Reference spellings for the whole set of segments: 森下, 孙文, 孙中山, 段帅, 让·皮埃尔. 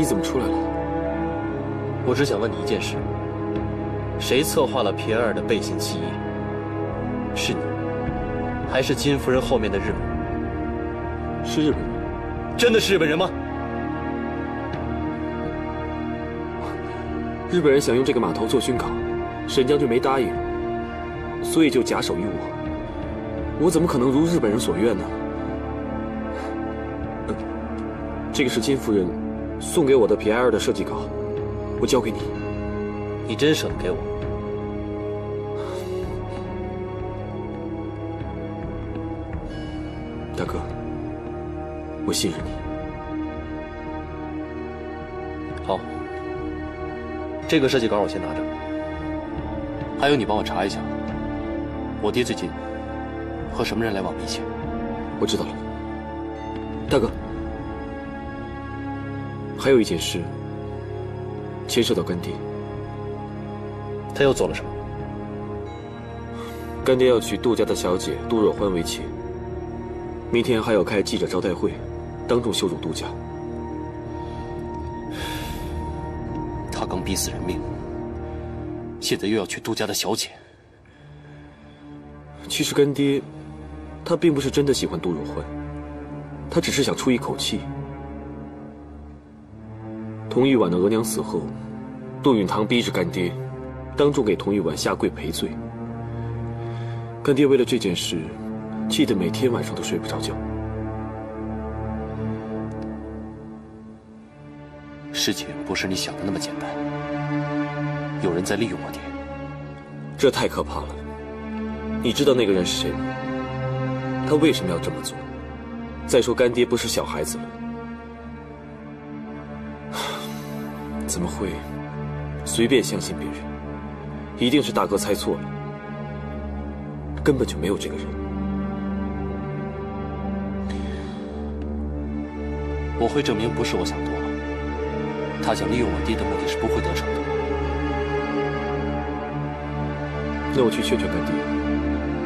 你怎么出来了？我只想问你一件事：谁策划了皮埃尔的背信弃义？是你，还是金夫人后面的日本人？是日本人，真的是日本人吗？日本人想用这个码头做军港，沈将军没答应，所以就假手于我。我怎么可能如日本人所愿呢？ 这个是金夫人送给我的皮埃尔的设计稿，我交给你。你真舍得给我？大哥，我信任你。好，这个设计稿我先拿着。还有，你帮我查一下，我爹最近和什么人来往密切？我知道了，大哥。 还有一件事，牵涉到干爹。他又做了什么？干爹要娶杜家的小姐杜若欢为妻，明天还要开记者招待会，当众羞辱杜家。他刚逼死人命，现在又要娶杜家的小姐。其实干爹，他并不是真的喜欢杜若欢，他只是想出一口气。 童玉婉的额娘死后，杜允堂逼着干爹，当众给童玉婉下跪赔罪。干爹为了这件事，气得每天晚上都睡不着觉。事情不是你想的那么简单，有人在利用我爹。这太可怕了！你知道那个人是谁吗？他为什么要这么做？再说干爹不是小孩子了。 怎么会随便相信别人？一定是大哥猜错了，根本就没有这个人。我会证明不是我想多了。他想利用我爹的目的是不会得逞的。那我去劝劝干爹，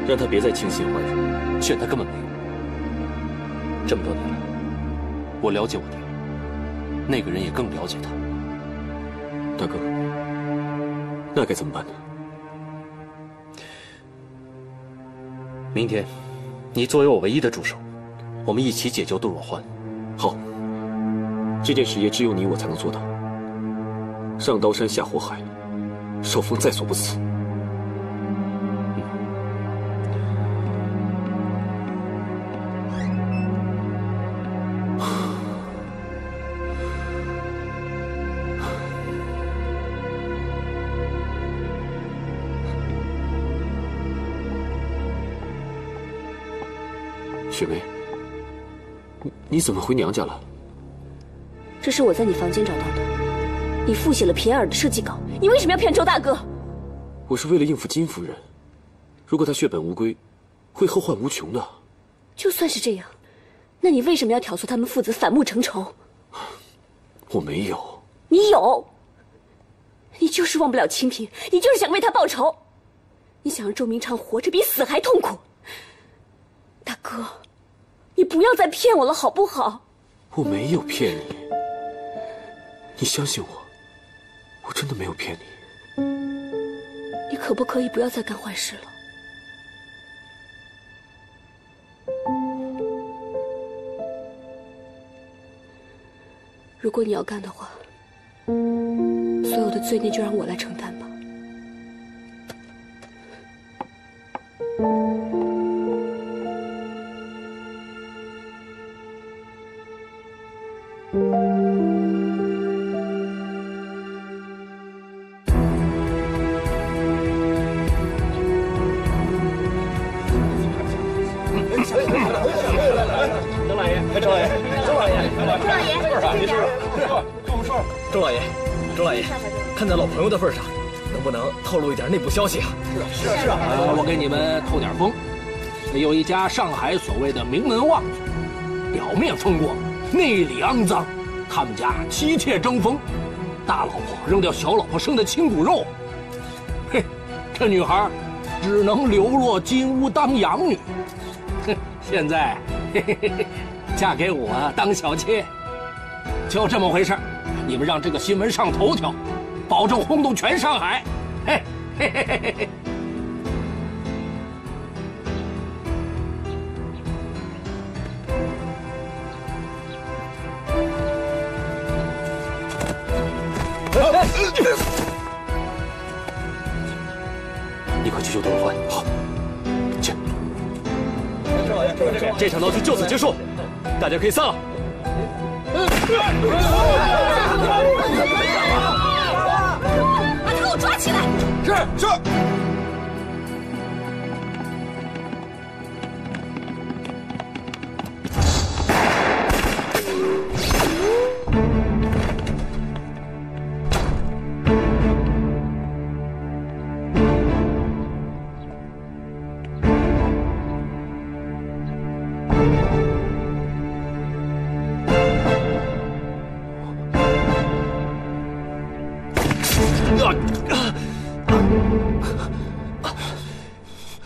让他别再轻信坏人。劝他根本没用。这么多年来，我了解我爹，那个人也更了解他。 大哥，那该怎么办呢？明天，你作为我唯一的助手，我们一起解救杜若欢。好，这件事也只有你我才能做到。上刀山下火海，少峰在所不辞。嗯 雪梅，你怎么回娘家了？这是我在你房间找到的。你复写了皮埃尔的设计稿，你为什么要骗周大哥？我是为了应付金夫人，如果她血本无归，会后患无穷的。就算是这样，那你为什么要挑唆他们父子反目成仇？我没有。你有。你就是忘不了清平，你就是想为他报仇，你想让周明昌活着比死还痛苦。 大哥，你不要再骗我了，好不好？我没有骗你，你相信我，我真的没有骗你。你可不可以不要再干坏事了？如果你要干的话，所有的罪孽就让我来承担吧。 朋友的份上，能不能透露一点内部消息啊？是啊。我给你们透点风，有一家上海所谓的名门望族，表面风光，内里肮脏。他们家妻妾争锋，大老婆扔掉小老婆生的亲骨肉。嘿，这女孩只能流落金屋当养女。哼，现在嘿嘿嘿，嫁给我当小妾，就这么回事。你们让这个新闻上头条，保证轰动全上海。嘿，嘿嘿嘿嘿嘿。你快去救董永欢，好，去。这场闹剧就此结束，大家可以散了。 把他给我抓起来！是。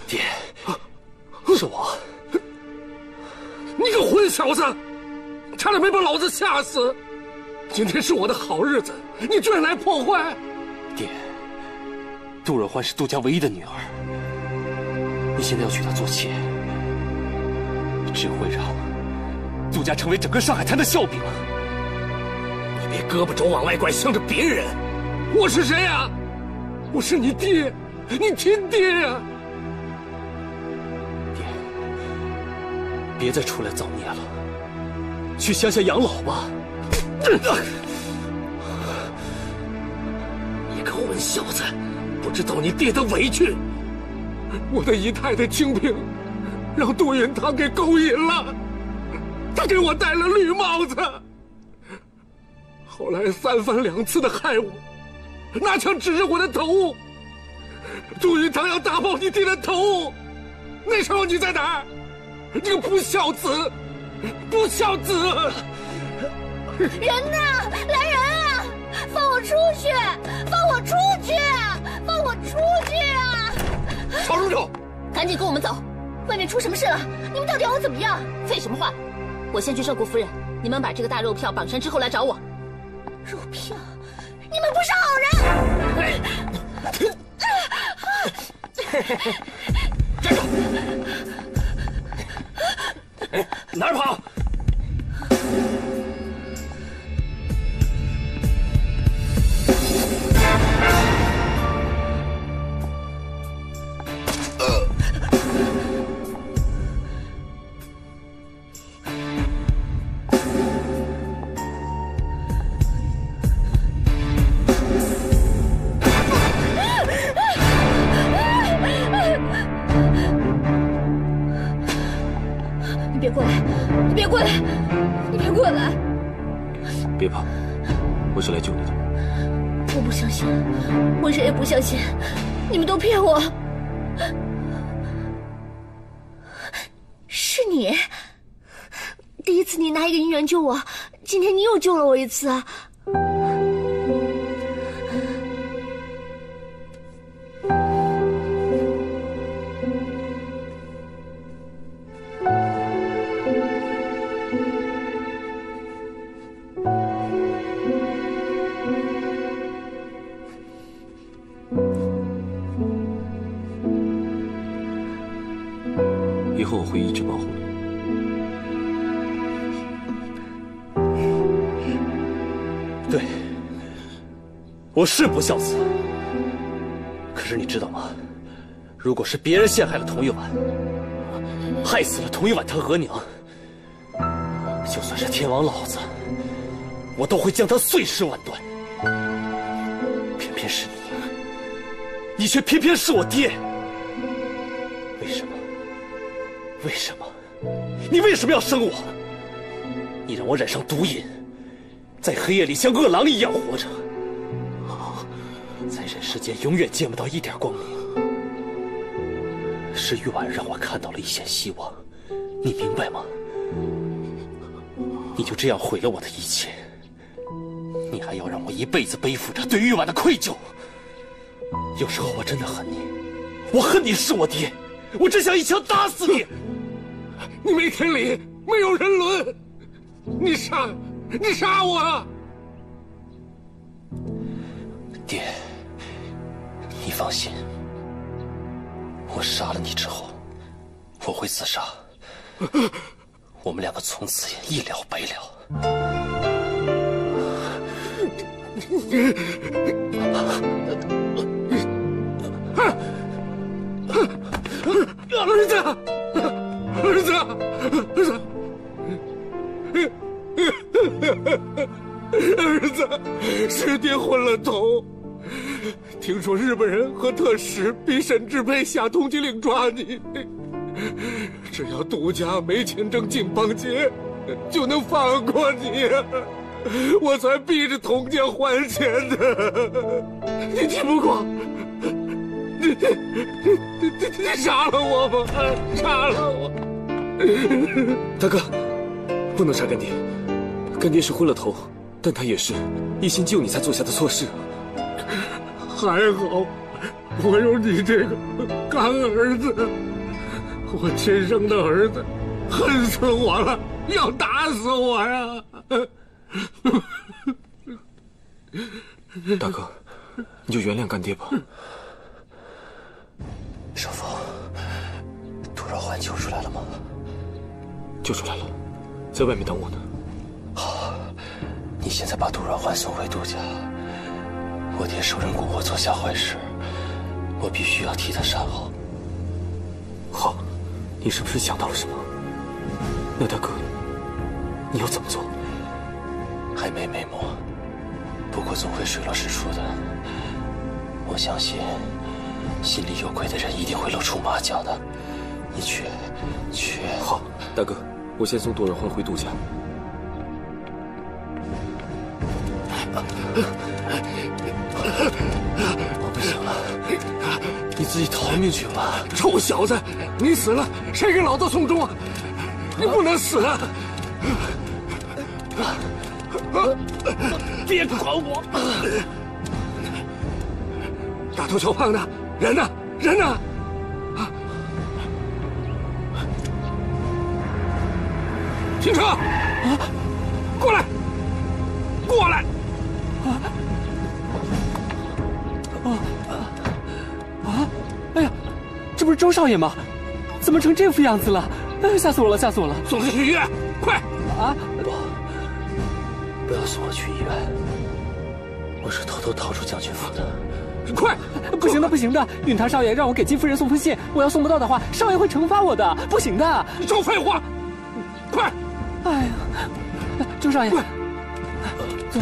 爹，是我！你个混小子，差点没把老子吓死！今天是我的好日子，你居然来破坏！爹，杜若欢是杜家唯一的女儿，你现在要娶她做妾，只会让杜家成为整个上海滩的笑柄。你别胳膊肘往外拐，向着别人。我是谁呀？我是你爹，你亲爹呀！ 别再出来造孽了，去乡下养老吧！你个混小子，不知道你爹的委屈！我的姨太太清平，让杜云堂给勾引了，他给我戴了绿帽子，后来三番两次的害我，拿枪指着我的头。杜云堂要打爆你爹的头，那时候你在哪儿？ 你个不孝子，不孝子！人呢？来人啊！放我出去！放我出去！放我出去啊！吵什么吵？赶紧跟我们走！外面出什么事了？你们到底要我怎么样？废什么话！我先去寿国夫人，你们把这个大肉票绑上之后来找我。肉票？你们不是好人！站住！ 哎，哪儿跑？小心，你们都骗我！是你，第一次你拿一个银元救我，今天你又救了我一次啊！我是不孝子，可是你知道吗？如果是别人陷害了童一晚，害死了童一晚他额娘，就算是天王老子，我都会将他碎尸万段。偏偏是你，你却偏偏是我爹。为什么？为什么？你为什么要生我？你让我染上毒瘾，在黑夜里像饿狼一样活着。 在人世间永远见不到一点光明，是玉婉让我看到了一线希望，你明白吗？你就这样毁了我的一切，你还要让我一辈子背负着对玉婉的愧疚。有时候我真的恨你，我恨你是我爹，我真想一枪打死你！你没天理，没有人伦！你杀我！爹，你放心，我杀了你之后，我会自杀，我们两个从此也一了百了。儿子，儿子，儿子。 儿子，是爹昏了头。听说日本人和特使逼沈志佩下通缉令抓你，只要杜家没钱挣进帮街，就能放过你。我才逼着佟家还钱的，你气不过，你杀了我吧，杀了我！大哥，不能杀干爹。 干爹是昏了头，但他也是一心救你才做下的错事。还好，我有你这个干儿子，我亲生的儿子，恨死我了，要打死我呀！大哥，你就原谅干爹吧。少峰，杜若欢救出来了吗？救出来了，在外面等我呢。 好，你现在把杜若欢送回杜家。我爹受人蛊惑做下坏事，我必须要替他善后。好，你是不是想到了什么？那大哥，你要怎么做？还没眉目，不过总会水落石出的。我相信，心里有鬼的人一定会露出马脚的。你去。好，大哥，我先送杜若欢回杜家。 我不行了，你自己逃命去吧！臭小子，你死了，谁给老子送终啊？你不能死啊！别管我！大头小胖子，人呢？人呢？ 停车！过来！过来！ 哎呀，这不是周少爷吗？怎么成这副样子了？哎，吓死我了，吓死我了！送他去医院，快！啊，不要送我去医院，我是偷偷逃出将军府的。快！不行的，不行的！允察少爷让我给金夫人送封信，我要送不到的话，少爷会惩罚我的，不行的！你少废话！快！哎呀，周少爷，走。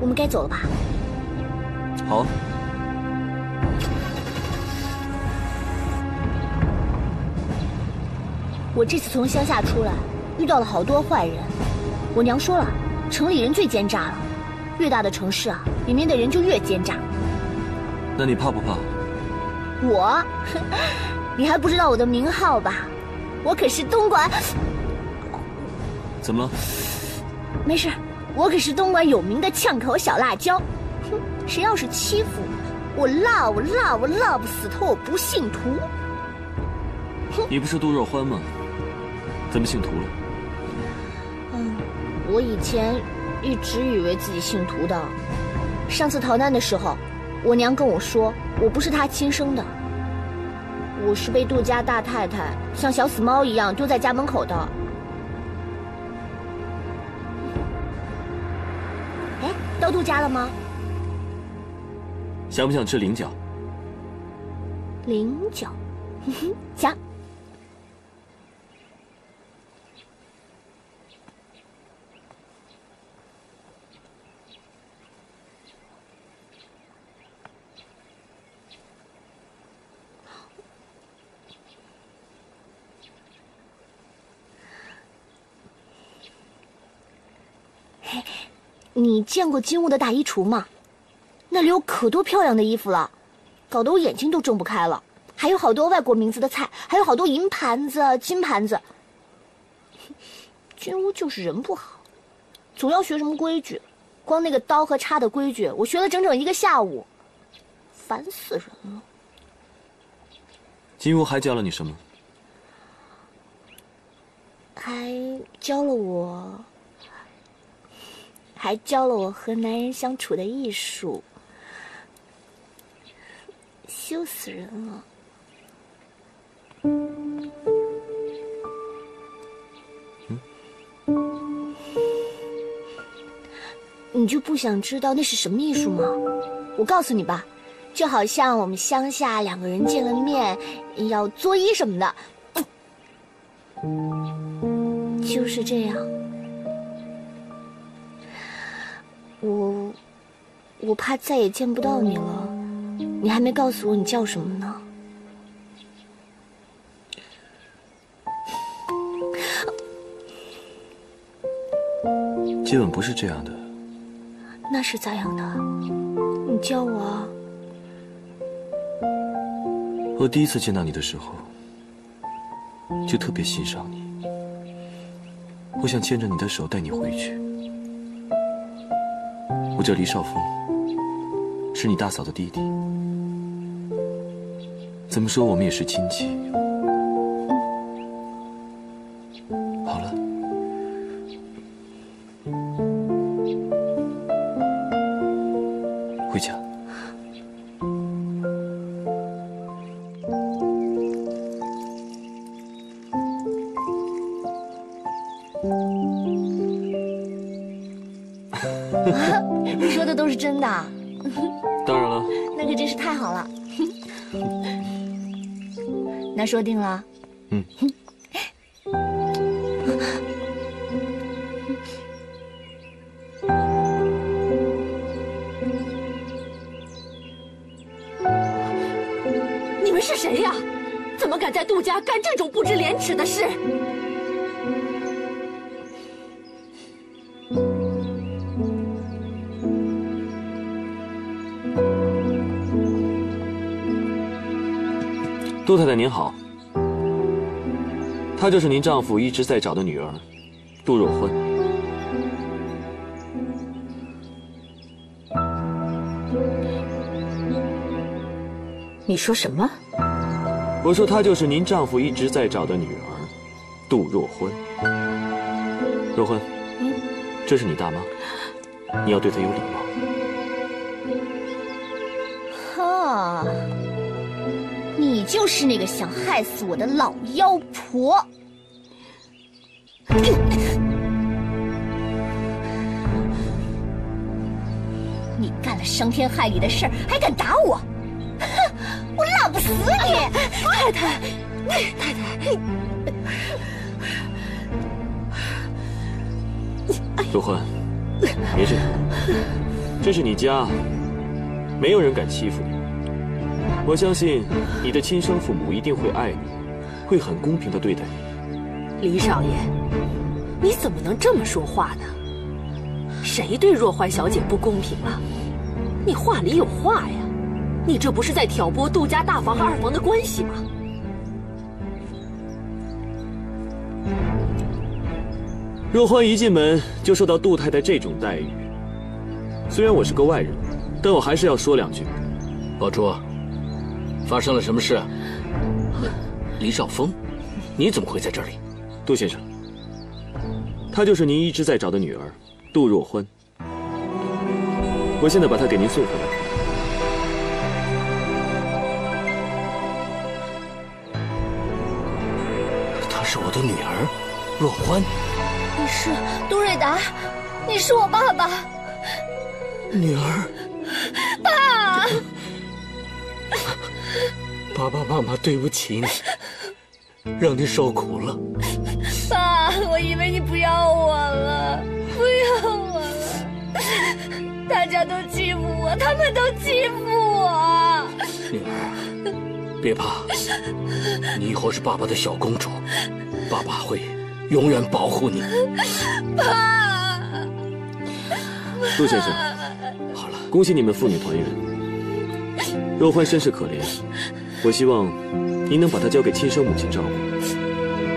我们该走了吧？好。我这次从乡下出来，遇到了好多坏人。我娘说了，城里人最奸诈了。越大的城市啊，里面的人就越奸诈。那你怕不怕？我？你还不知道我的名号吧？我可是东莞。怎么了？没事。 我可是东莞有名的呛口小辣椒，哼！谁要是欺负我，我 love 死他！我不信徒。哼！你不是杜若欢吗？怎么信徒了？嗯，我以前一直以为自己信徒的。上次逃难的时候，我娘跟我说，我不是她亲生的，我是被杜家大太太像小死猫一样丢在家门口的。 到杜家了吗？想不想吃菱角？菱角，想。嘿。 你见过金屋的大衣橱吗？那里有可多漂亮的衣服了，搞得我眼睛都睁不开了。还有好多外国名字的菜，还有好多银盘子、金盘子。金屋就是人不好，总要学什么规矩，光那个刀和叉的规矩，我学了整整一个下午，烦死人了。金乌还教了你什么？还教了我和男人相处的艺术，羞死人了。 你就不想知道那是什么艺术吗？我告诉你吧，就好像我们乡下两个人见了面，要作揖什么的，就是这样。我怕再也见不到你了。你还没告诉我你叫什么呢？接吻不是这样的。 那是咋样的？你教我啊。我第一次见到你的时候，就特别欣赏你。我想牵着你的手带你回去。我叫黎少峰，是你大嫂的弟弟。怎么说，我们也是亲戚。好了。 回家。你说的都是真的？当然了。那可真是太好了。那说定了。嗯。在杜家干这种不知廉耻的事！杜太太您好，她就是您丈夫一直在找的女儿，杜若欢。你说什么？ 我说她就是您丈夫一直在找的女儿，杜若欢。若欢，这是你大妈，你要对她有礼貌。啊，你就是那个想害死我的老妖婆！你干了伤天害理的事儿，还敢打我！ 我老不死你，太太，罗欢，别这样，这是你家，没有人敢欺负你。我相信你的亲生父母一定会爱你，会很公平的对待你。黎少爷，你怎么能这么说话呢？谁对若欢小姐不公平了？你话里有话呀！ 你这不是在挑拨杜家大房和二房的关系吗？若欢一进门就受到杜太太这种待遇，虽然我是个外人，但我还是要说两句。宝珠，发生了什么事？黎少峰，你怎么会在这里？杜先生，她就是您一直在找的女儿，杜若欢。我现在把她给您送回来。 是我的女儿，若欢。你是杜瑞达，你是我爸爸。女儿，爸，爸爸妈妈对不起你，让你受苦了。爸，我以为你不要我了，不要我了。大家都欺负我，他们都欺负我。女儿，别怕，你以后是爸爸的小公主。 爸爸会永远保护你，爸。杜先生，好了，恭喜你们父女团圆。若欢身世可怜，我希望您能把她交给亲生母亲照顾，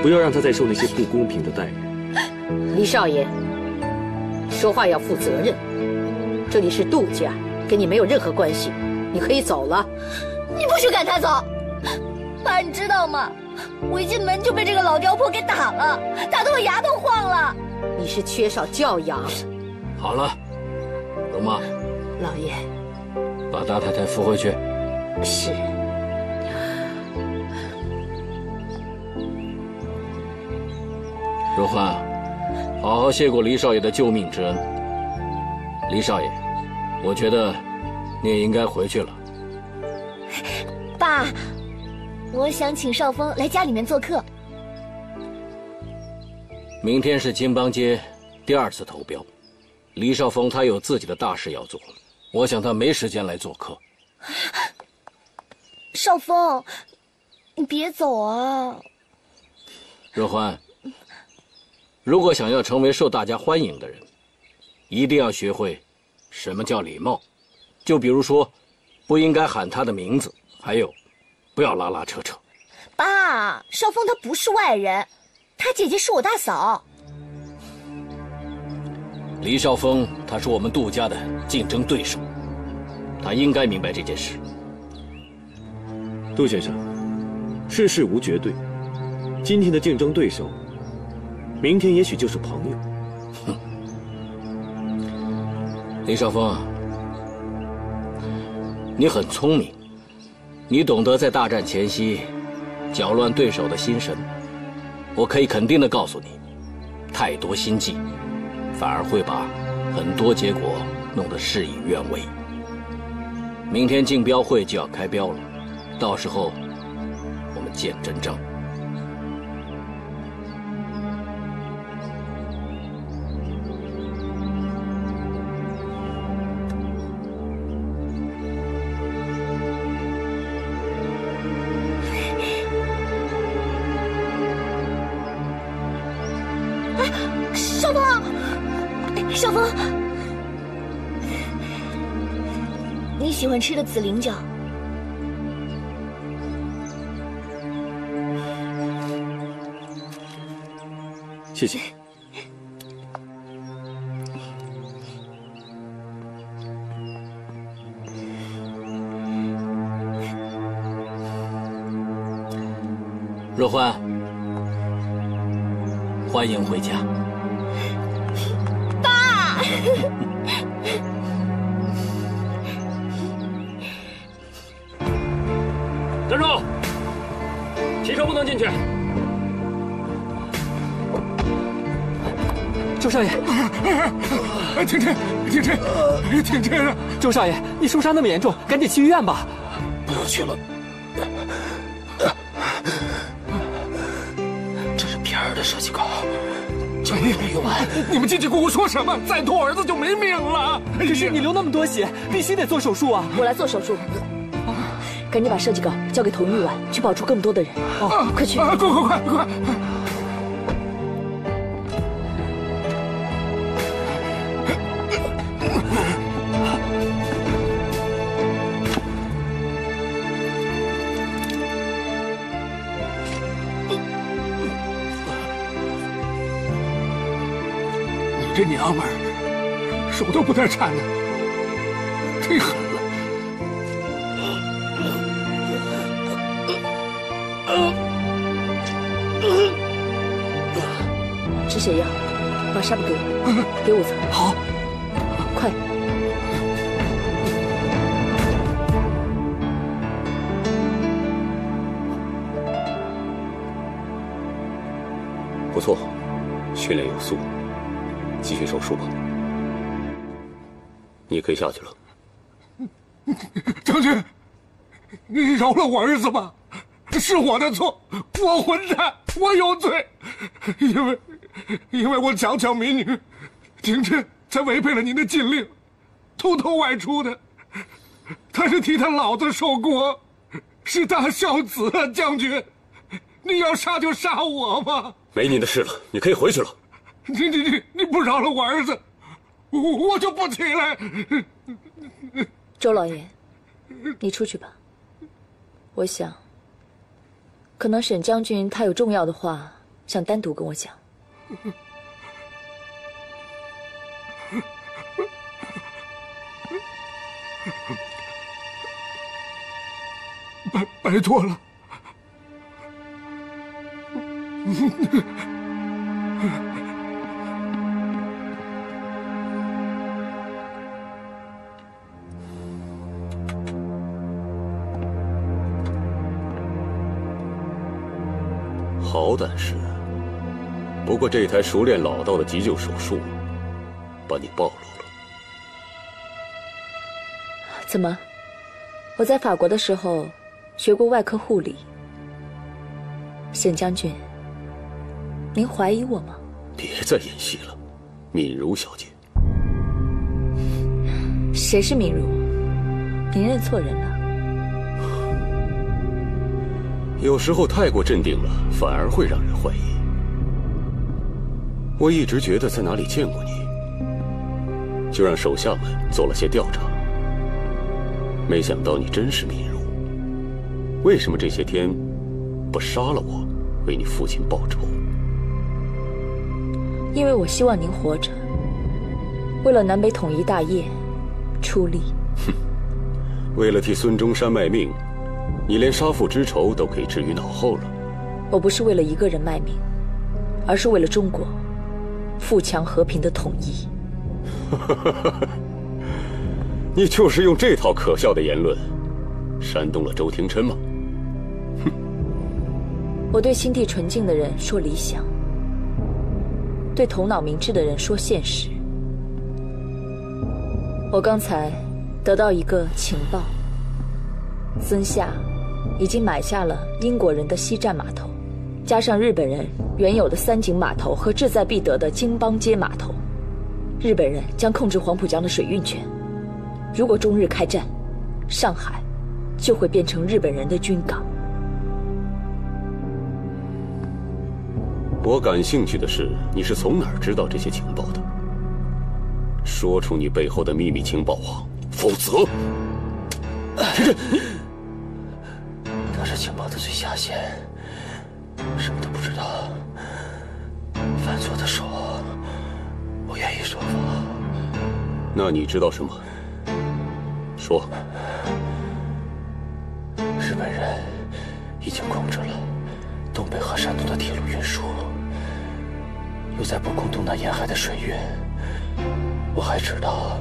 不要让她再受那些不公平的待遇。黎少爷，说话要负责任。这里是杜家，跟你没有任何关系，你可以走了。你不许赶他走，爸，你知道吗？我一进门就被这个老刁婆给打了，打得我牙都晃了。你是缺少教养。好了，龙妈。老爷。把大太太扶回去。是。如欢，好好谢过黎少爷的救命之恩。黎少爷，我觉得你也应该回去了。爸，我想请少峰来家里面做客。明天是金邦街第2次投标，黎少峰他有自己的大事要做，我想他没时间来做客。少峰，你别走啊！若欢，如果想要成为受大家欢迎的人，一定要学会什么叫礼貌，就比如说，不应该喊他的名字，还有，不要拉拉扯扯。爸，少峰他不是外人。 他姐姐是我大嫂。黎少峰，他是我们杜家的竞争对手，他应该明白这件事。杜先生，世事无绝对，今天的竞争对手，明天也许就是朋友。哼，黎少峰，你很聪明，你懂得在大战前夕搅乱对手的心神。 我可以肯定地告诉你，太多心计，反而会把很多结果弄得事与愿违。明天竞标会就要开标了，到时候我们见真章。喜欢吃的紫菱角，谢谢。若欢，欢迎回家。爸。站住！汽车不能进去。周少爷，停车！停车！停车！周少爷，你受伤那么严重，赶紧去医院吧。不要去了，这是片儿的设计稿，这没有用。你们进去跟我说什么？再拖儿子就没命了。可是你流那么多血，必须得做手术啊！我来做手术。 赶紧把设计稿交给佟玉婉，去保住更多的人。哦，快去！快！你这娘们儿，手都不带颤的，忒狠！ 止血药，把纱布给我，给5层。好，快！不错，训练有素，继续手术吧。你可以下去了。将军，你饶了我儿子吧。 是我的错，我混蛋，我有罪，因为我强抢民女，廷琛才违背了您的禁令，偷偷外出的。他是替他老子守国，是大孝子啊，将军，你要杀就杀我吧。没你的事了，你可以回去了。你不饶了我儿子，我就不起来。周老爷，你出去吧，我想。 可能沈将军他有重要的话想单独跟我讲。拜托了。好歹是，不过这台熟练老道的急救手术，把你暴露了。怎么？我在法国的时候学过外科护理。沈将军，您怀疑我吗？别再演戏了，敏如小姐。谁是敏如？您认错人了。有时候太过镇定了，反而会让人怀疑。我一直觉得在哪里见过你，就让手下们做了些调查。 没想到你真是敏如，为什么这些天不杀了我，为你父亲报仇？因为我希望您活着，为了南北统一大业出力。哼，为了替孙中山卖命，你连杀父之仇都可以置于脑后了。我不是为了一个人卖命，而是为了中国富强和平的统一。你就是用这套可笑的言论，煽动了周廷琛吗？哼！我对心地纯净的人说理想，对头脑明智的人说现实。我刚才得到一个情报，森下已经买下了英国人的西站码头，加上日本人原有的三井码头和志在必得的京邦街码头，日本人将控制黄浦江的水运权。 如果中日开战，上海就会变成日本人的军港。我感兴趣的是，你是从哪儿知道这些情报的？说出你背后的秘密情报网，否则，他是情报的最下线，什么都不知道。犯错的是我，我愿意说谎。那你知道什么？ 说，日本人已经控制了东北和山东的铁路运输，又在布控东南沿海的水运。我还知道，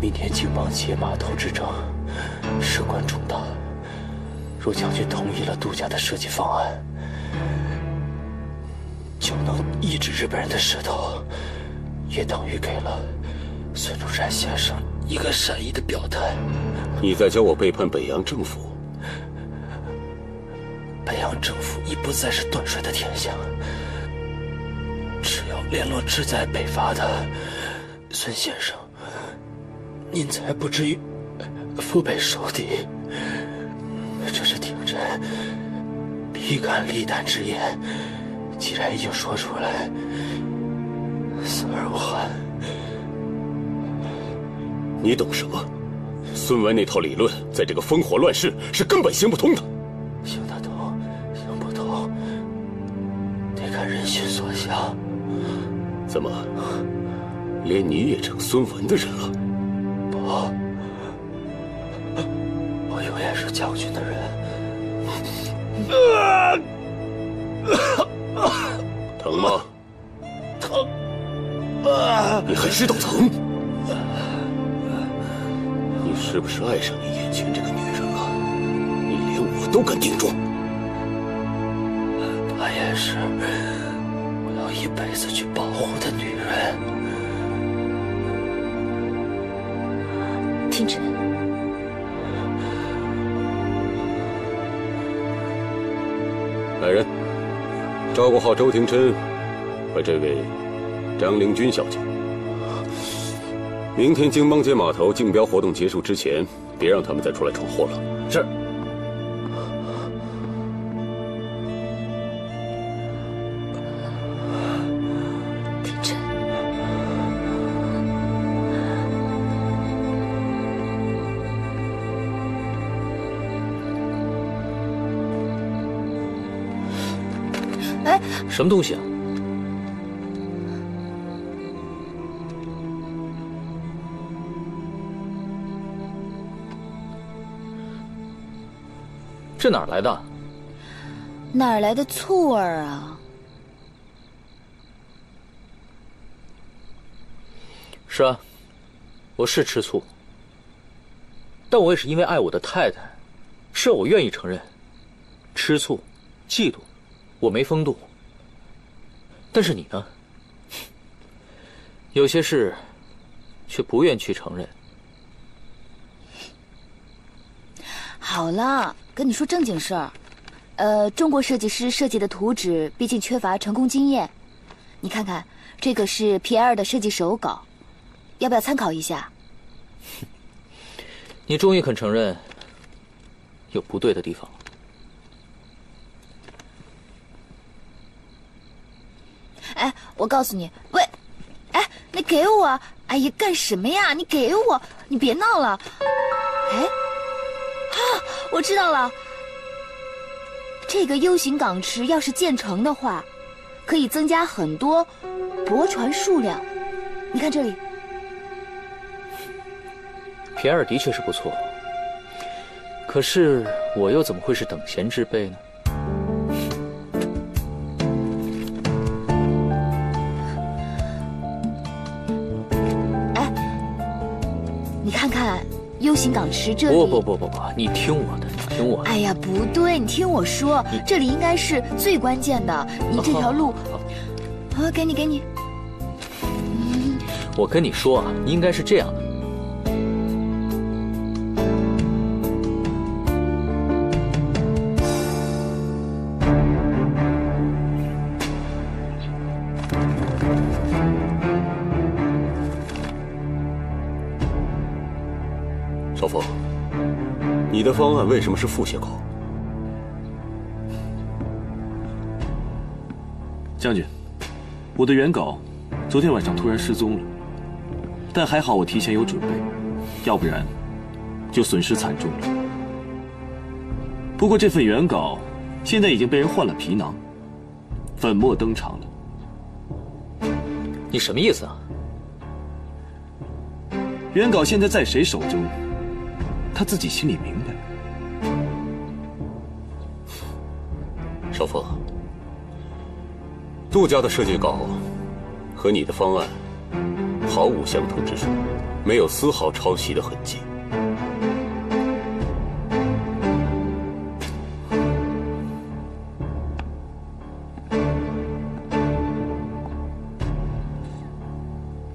明年京邦街码头之争事关重大，若将军同意了杜家的设计方案，就能抑制日本人的势头，也等于给了孙中山先生 一个善意的表态，你在教我背叛北洋政府。北洋政府已不再是段帅的天下，只要联络志在北伐的孙先生，您才不至于腹背受敌。这是廷琛笔杆利胆之言，既然已经说出来，死而无憾。 你懂什么？孙文那套理论，在这个烽火乱世是根本行不通的。行得通，行不通，得看人心所向。怎么，连你也成孙文的人了？不，我永远是将军的人。疼吗？疼。你还知道疼？ 是不是爱上你眼前这个女人了？你连我都敢顶撞。她也是我要一辈子去保护的女人。廷琛，来人，照顾好周廷琛和这位张灵君小姐。 明天京邦街码头竞标活动结束之前，别让他们再出来闯祸了。是。廷琛，哎，什么东西啊？这哪儿来的？哪儿来的醋味儿啊？是啊，我是吃醋，但我也是因为爱我的太太，是我愿意承认，吃醋、嫉妒，我没风度。但是你呢？有些事却不愿去承认。 好了，跟你说正经事儿。中国设计师设计的图纸毕竟缺乏成功经验，你看看这个是皮埃尔的设计手稿，要不要参考一下？你终于肯承认有不对的地方。哎，我告诉你，喂，哎，你给我！哎呀，干什么呀？你给我！你别闹了！哎。 我知道了，这个 U 型港池要是建成的话，可以增加很多驳船数量。你看这里，皮埃尔的确是不错，可是我又怎么会是等闲之辈呢？哎，你看看。 U 型港池这里不，你听我的，你听我的。哎呀，不对，你听我说，这里应该是最关键的。你这条路，啊，给你。我跟你说啊，应该是这样的。少峰，你的方案为什么是副斜口？将军，我的原稿昨天晚上突然失踪了，但还好我提前有准备，要不然就损失惨重了。不过这份原稿现在已经被人换了皮囊，粉墨登场了。你什么意思啊？原稿现在在谁手中？ 他自己心里明白。少峰，杜家的设计稿和你的方案毫无相同之处，没有丝毫抄袭的痕迹。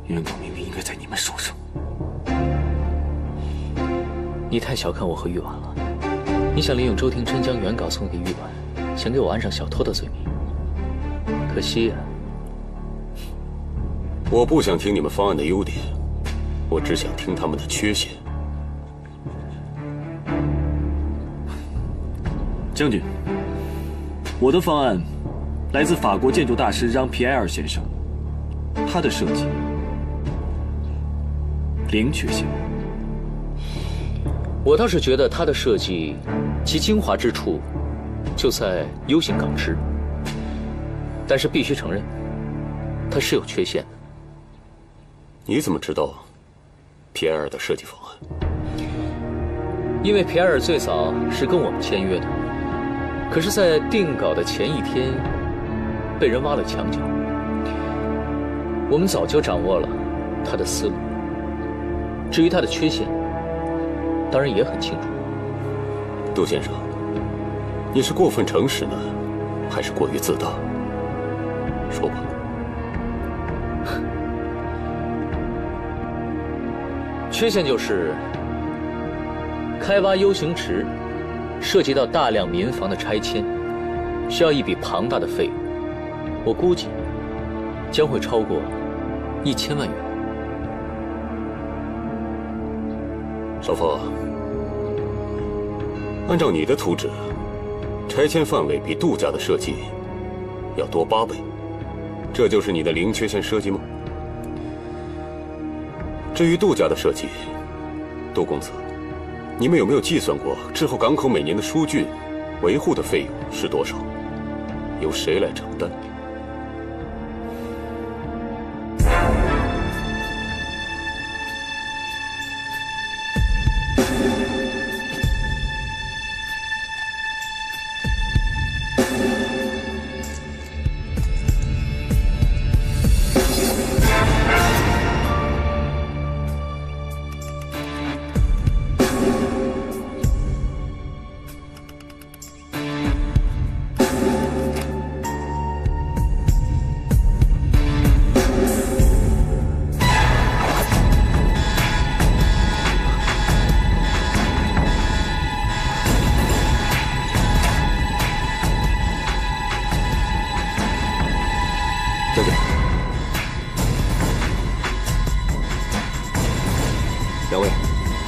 原稿明明应该在你们手上。 你太小看我和玉婉了。你想利用周庭琛将原稿送给玉婉，想给我安上小偷的罪名。可惜呀，我不想听你们方案的优点，我只想听他们的缺陷。将军，我的方案来自法国建筑大师让·皮埃尔先生，他的设计零缺陷。 我倒是觉得它的设计，其精华之处就在 U 型港池，但是必须承认，它是有缺陷的。你怎么知道皮埃尔的设计方案？因为皮埃尔最早是跟我们签约的，可是，在定稿的前一天，被人挖了墙角。我们早就掌握了他的思路，至于他的缺陷。 当然也很清楚，杜先生，你是过分诚实呢，还是过于自大？说吧。缺陷就是开挖 U 型池，涉及到大量民房的拆迁，需要一笔庞大的费用，我估计将会超过1000万元。 少峰，按照你的图纸，拆迁范围比杜家的设计要多8倍，这就是你的零缺陷设计吗？至于杜家的设计，杜公子，你们有没有计算过之后港口每年的疏浚、维护的费用是多少？由谁来承担？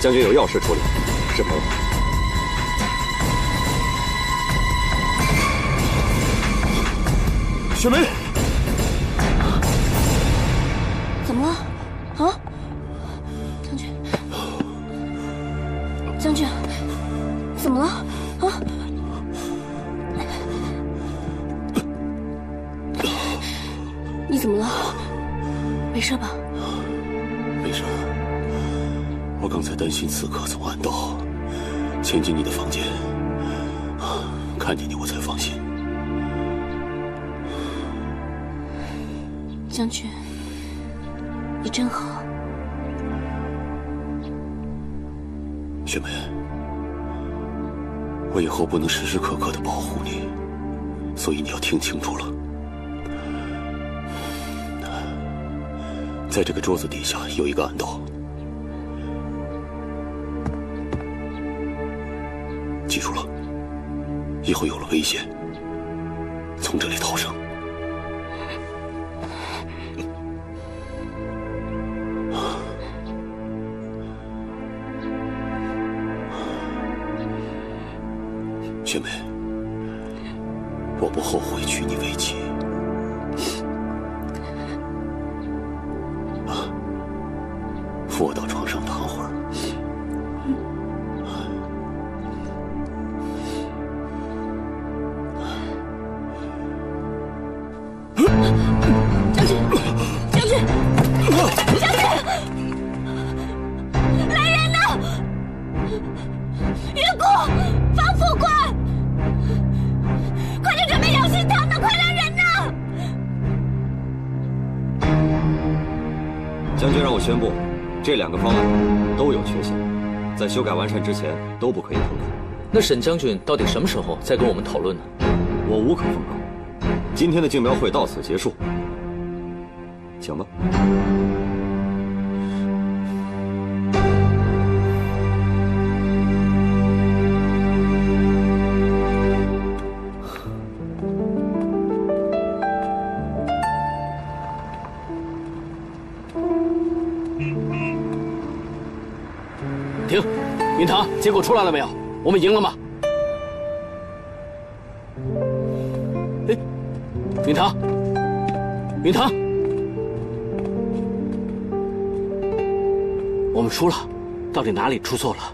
将军有要事处理，支陪我。 雪梅，怎么了？啊，将军，将军，怎么了？啊，你怎么了？没事吧？没事，我刚才担心刺客从暗道潜进你的房间，看见你我才放心。 将军，你真好。雪梅，我以后不能时时刻刻的保护你，所以你要听清楚了。在这个桌子底下有一个暗道，记住了，以后有了危险，从这里逃生。 雪梅，我不后悔娶你为妻。啊，扶我到床上躺会儿。将军，将军，将军，来人呐！云姑，方副官。 将军让我宣布，这两个方案都有缺陷，在修改完善之前都不可以通过。那沈将军到底什么时候再跟我们讨论呢？我无可奉告。今天的竞标会到此结束，请吧。云堂，结果出来了没有？我们赢了吗？哎，云堂，云堂，我们输了，到底哪里出错了？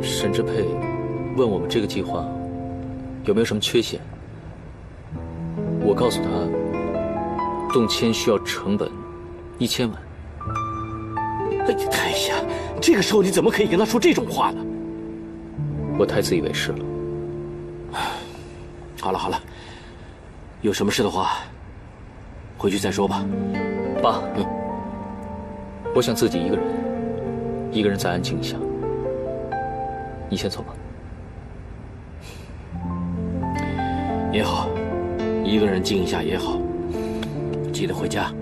沈支配问我们这个计划有没有什么缺陷，我告诉他，动迁需要成本1000万。 哎呀，这个时候你怎么可以跟他说这种话呢？我太自以为是了。好了好了，有什么事的话，回去再说吧。爸，我想自己一个人，再安静一下。你先走吧。也好，一个人静一下也好。记得回家。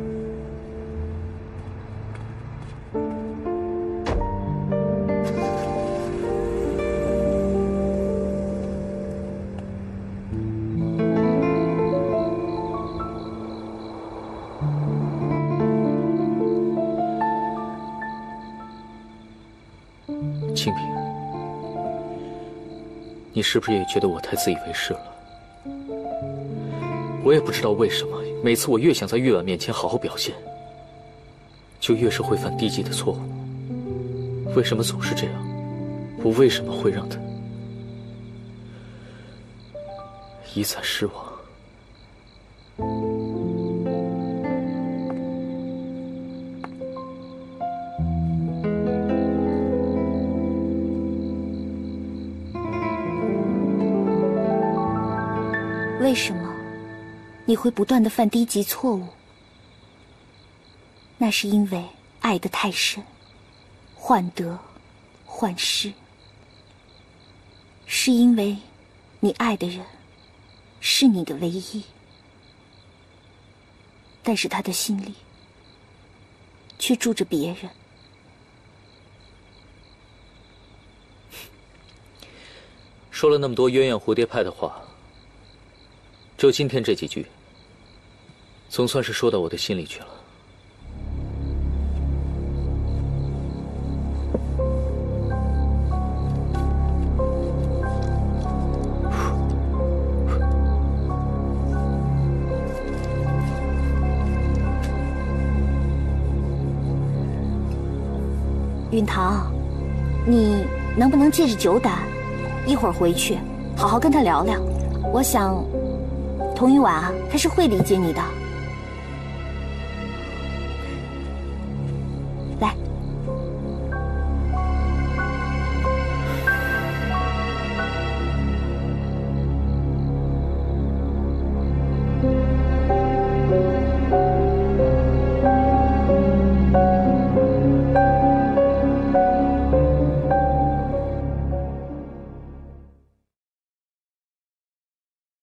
清平，你是不是也觉得我太自以为是了？我也不知道为什么，每次我越想在月婉面前好好表现，就越是会犯低级的错误。为什么总是这样？我为什么会让他一再失望？ 为什么你会不断的犯低级错误？那是因为爱得太深，患得患失。是因为你爱的人是你的唯一，但是他的心里却住着别人。说了那么多鸳鸯蝴蝶派的话。 就今天这几句，总算是说到我的心里去了。允堂，你能不能借着酒胆，一会儿回去好好跟他聊聊？我想，佟云婉啊，他是会理解你的。